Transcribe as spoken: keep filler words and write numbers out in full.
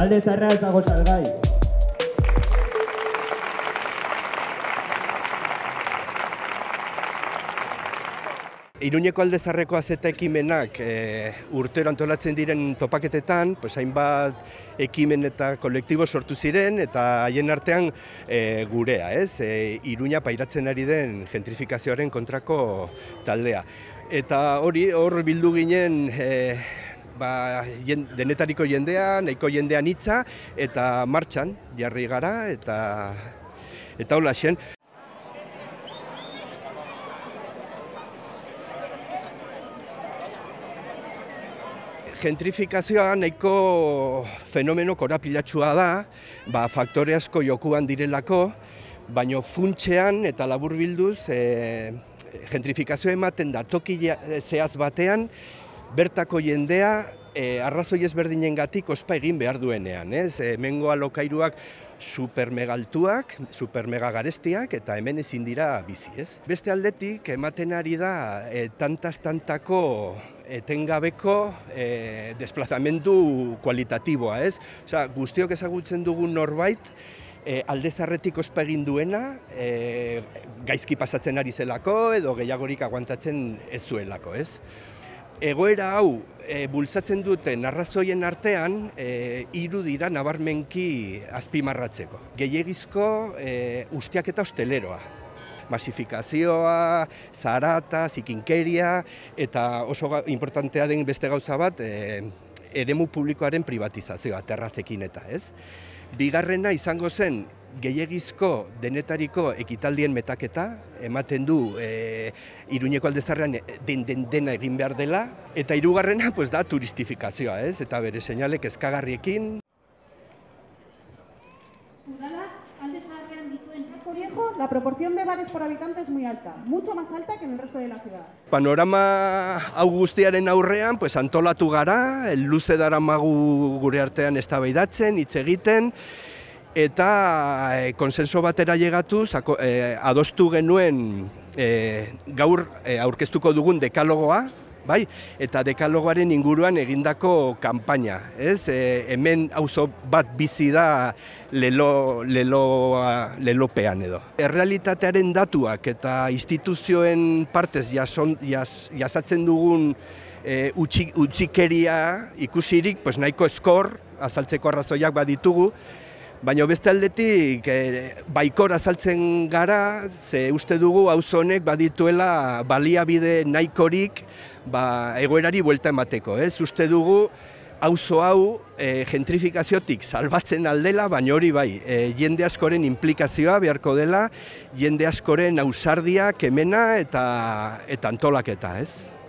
Alde Zaharra ez dago salgai. Iruñeko Alde Zaharreko azeta ekimenak e, urtero antolatzen diren topaketetan, pues, hainbat ekimen eta kolektibo sortu ziren, eta haien artean e, gurea, ez? E, Iruña pairatzen ari den gentrifikazioaren kontrako taldea. Eta hori hor bildu ginen e, ba, jen, denetariko jendean, nahiko jendean hitza, eta martxan jarri gara, eta, eta hola xen. Gentrifikazioa nahiko fenomeno korapilatsua da, ba, faktore asko jokuan direlako, baina funtsean eta laburbilduz e, gentrifikazioa ematen da toki zehaz batean, bertako jendea e, arrazoi ezberdinengatik ospa egin behar duenean. Ez? Hemengo alokairuak supermegaltuak, supermegagarestiak, eta hemen ezin dira bizi. Ez? Beste aldetik ematen ari da e, tantaz-tantako etengabeko e, desplazamendu kualitatiboa, ez? Osea, guztiok ezagutzen dugun norbait, e, Alde Zaharretik ospa egin duena, e, gaizki pasatzen ari zelako edo gehiagorik aguantatzen ez zuelako, ez? Egoera hau e, bultzatzen duten arrazoien artean e, hiru dira nabarmenki azpimarratzeko. Gehiegizko e, ustiaketa hosteleroa. Masifikazioa, zarata, zikinkeria, eta oso importantea den beste gauza bat, e, eremu publikoaren privatizazioa, terrazekin eta, ez? Bigarrena izango zen, gehiegizko denetariko ekitaldien metaketa, ematen du e, Iruñeko Alde Zaharrean den, den dena egin behar dela, eta hirugarrena pues, da turistifikazioa, ez? Eta bere seinalek kezkagarriekin. La proporción de bares por habitante es muy alta, mucho más alta que en el resto de la ciudad. Panorama augustiaren aurrean, pues antolatu gara, luze daramagu gure artean eztabaidatzen, hitz egiten, eta e, konsenso batera llegatuz, e, adostu genuen e, gaur e, aurkeztuko dugun dekalogoa, bai? Eta dekalogoaren inguruan egindako kanpaina, ez? E, hemen auzo bat bizi da lelo, lelo, lelopean edo. Errealitatearen datuak eta instituzioen partez jason, jas, jasatzen dugun e, utxik, utzikeria ikusirik, pues, nahiko ezkor azaltzeko arrazoiak baditugu, baina beste aldetik e, baikor azaltzen gara, ze uste dugu auzo honek badituela baliabide nahikorik ba, egoerari buelta emateko, ez? Uste dugu auzo hau e, gentrifikaziotik salbatzen aldela, baina hori bai, e, jende askoren implikazioa beharko dela, jende askoren ausardia, kemena eta, eta antolaketa, ez?